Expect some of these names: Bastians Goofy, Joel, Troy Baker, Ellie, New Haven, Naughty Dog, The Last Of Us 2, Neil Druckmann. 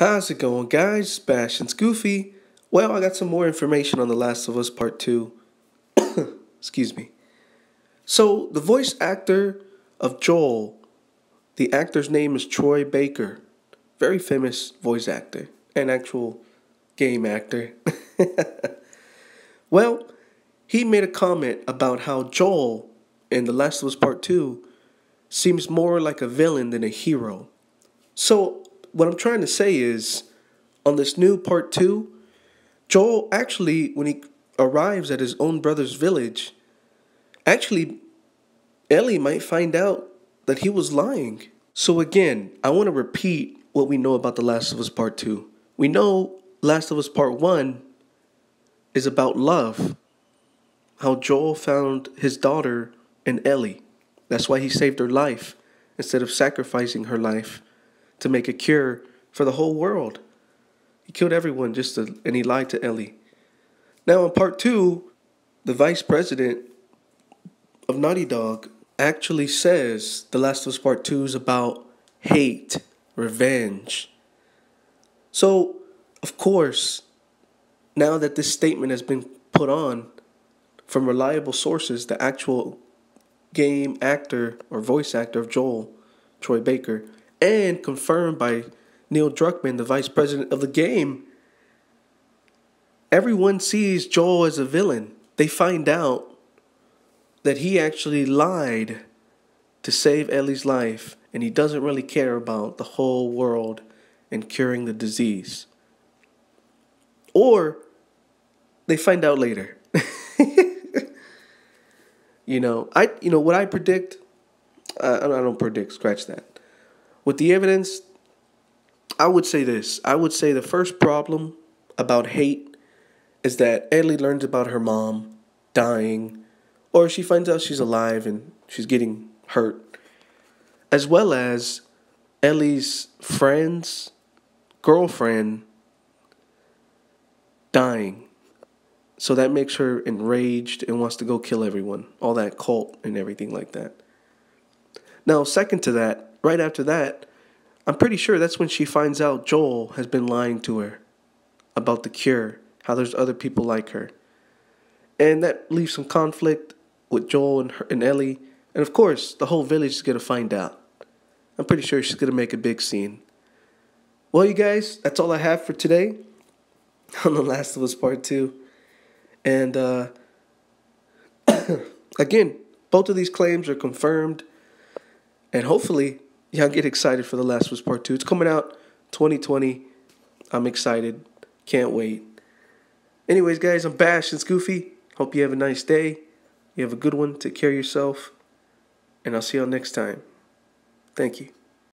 How's it going, guys? Bastians Goofy. Well, I got some more information on The Last of Us Part 2. Excuse me. So, the voice actor of Joel, the actor's name is Troy Baker. Very famous voice actor and actual game actor. Well, he made a comment about how Joel in The Last of Us Part 2 seems more like a villain than a hero. So, what I'm trying to say is, on this new part 2, Joel actually, when he arrives at his own brother's village, actually, Ellie might find out that he was lying. So again, I want to repeat what we know about The Last of Us Part 2. We know Last of Us Part 1 is about love, how Joel found his daughter and Ellie. That's why he saved her life instead of sacrificing her life to make a cure for the whole world. He killed everyone and he lied to Ellie. Now in part 2, the vice president of Naughty Dog actually says The Last of Us Part 2 is about hate, revenge. So, of course, now that this statement has been put on from reliable sources, the actual game actor or voice actor of Joel, Troy Baker, and confirmed by Neil Druckmann, the vice president of the game, everyone sees Joel as a villain. They find out that he actually lied to save Ellie's life, and he doesn't really care about the whole world and curing the disease. Or they find out later. What I predict, scratch that. With the evidence, I would say this. I would say the first problem about hate is that Ellie learns about her mom dying, or she finds out she's alive and she's getting hurt, as well as Ellie's friend's girlfriend dying. So that makes her enraged and wants to go kill everyone, all that cult and everything like that. Now, second to that, right after that, I'm pretty sure that's when she finds out Joel has been lying to her about the cure, how there's other people like her. And that leaves some conflict with Joel and Ellie. And of course, the whole village is going to find out. I'm pretty sure she's going to make a big scene. Well, you guys, that's all I have for today on The Last of Us Part 2. And again, both of these claims are confirmed. And hopefully y'all get excited for The Last of Us Part 2. It's coming out 2020. I'm excited. Can't wait. Anyways, guys, I'm Bastians Goofy. Hope you have a nice day. You have a good one. Take care of yourself. And I'll see y'all next time. Thank you.